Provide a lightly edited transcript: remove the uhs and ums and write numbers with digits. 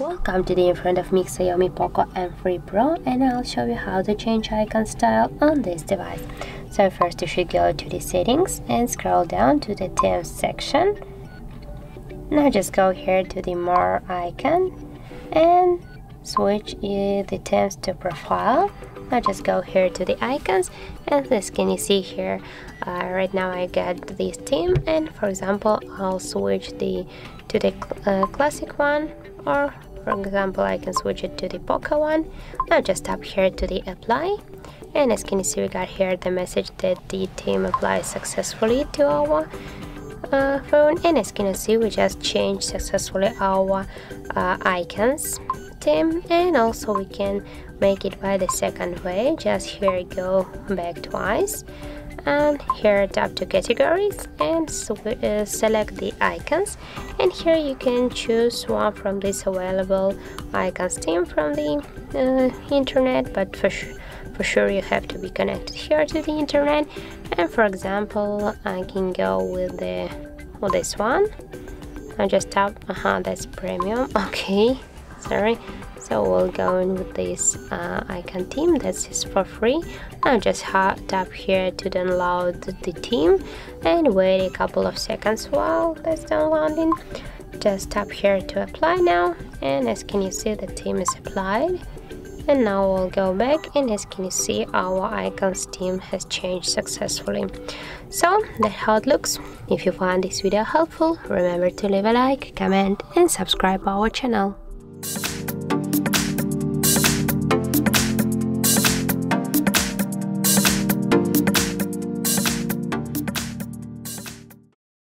Welcome today in front of me Xiaomi Poco M3 Pro, and I'll show you how to change icon style on this device. So first you should go to the settings and scroll down to the themes section. Now just go here to the more icon and switch the themes to profile. Now just go here to the icons, and this can you see here right now I got this theme, and for example I'll switch to the classic one, or for example I can switch it to the Poco one. Now just tap here to the apply, and as can you see we got here the message that the theme applies successfully to our phone, and as can you see we just changed successfully our icons theme. And also we can make it by the second way, just here go back twice and here tap to categories and select the icons, and here you can choose one from this available icons theme from the internet, but for sure you have to be connected here to the internet. And for example I can go with this one. I just tap that's premium, okay, sorry. So we'll go in with this icon theme that is for free. Now just tap here to download the theme and wait a couple of seconds while that's downloading. Just tap here to apply now, and as can you see the theme is applied. And now we'll go back, and as can you see our icons theme has changed successfully. So that's how it looks. If you found this video helpful, remember to leave a like, comment and subscribe our channel.